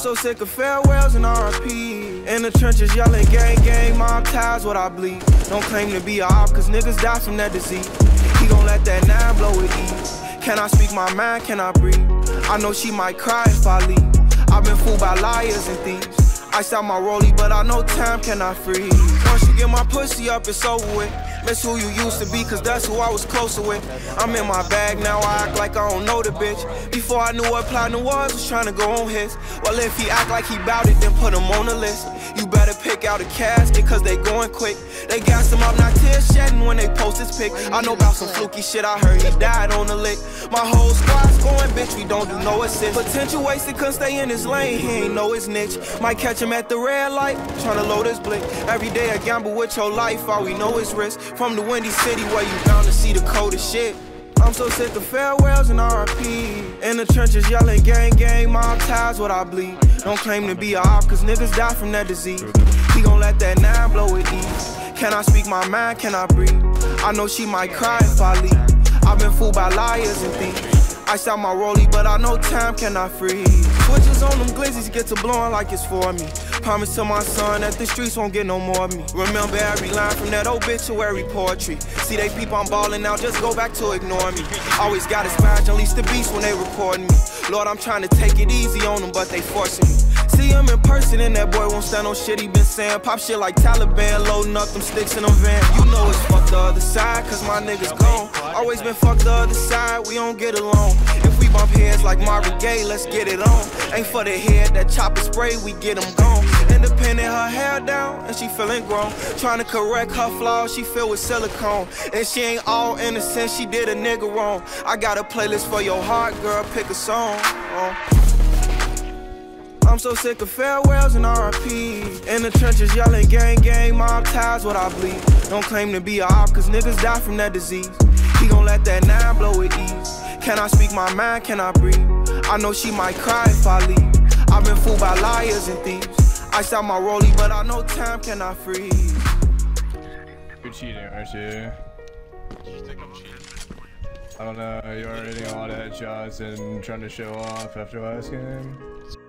so sick of farewells and RIP. In the trenches yelling gang, gang, mob ties what I bleed. Don't claim to be a op, cause niggas die from that disease. He gon' let that 9 blow it eat. Can I speak my mind, can I breathe? I know she might cry if I leave. I've been fooled by liars and thieves. I out my rollie, but I know time cannot freeze. Once you get my pussy up, it's over with. Miss who you used to be, cause that's who I was closer with. I'm in my bag, now I act like I don't know the bitch. Before I knew what platinum was tryna go on his. Well, if he act like he bout it, then put him on the list. You better pick out a casket, cause they going quick. They gassed him up, not tears shedding when they post his pic. I know about some fluky shit, I heard he died on the lick. My whole squad's going, bitch, we don't do no assist. Potential wasted, couldn't stay in his lane, he ain't know his niche. Might catch him at the red light, tryna load his blick. Every day I gamble with your life, all we know is risk. From the windy city where you bound to see the coldest shit. I'm so sick of farewells and RIP. In the trenches yelling gang, gang, mob ties what I bleed. Don't claim to be a op, cause niggas die from that disease. He gon' let that 9 blow it eat. Can I speak my mind, can I breathe? I know she might cry if I leave. I've been fooled by liars and thieves. I out my rollie, but I know time cannot freeze. Switches on them glizzies, get to blowing like it's for me. Promise to my son that the streets won't get no more of me. Remember every line from that obituary poetry. See they peep, I'm ballin' now, just go back to ignore me. Always gotta smash, at least the beast when they recording me. Lord, I'm trying to take it easy on them, but they forcing me. See him in person and that boy won't stand on shit he been saying. Pop shit like Taliban, loading up them sticks in them van. You know it's fuck the other side, cause my niggas gone. Always been fuck the other side, we don't get along. If we bump heads like my reggae, let's get it on. Ain't for the head, that chopper spray, we get them gone. Independent, her hair down, and she feeling grown. Trying to correct her flaws, she filled with silicone. And she ain't all innocent, she did a nigga wrong. I got a playlist for your heart, girl, pick a song. I'm so sick of farewells and RIPs. In the trenches yelling gang, gang, mob ties what I bleed. Don't claim to be a op, cause niggas die from that disease. He gon' let that 9 blow it ease. Can I speak my mind, can I breathe? I know she might cry if I leave. I've been fooled by liars and thieves. I out my rollie, but I know time cannot freeze. You're cheating, aren't you? I don't know, you're already on headshots and trying to show off after last game.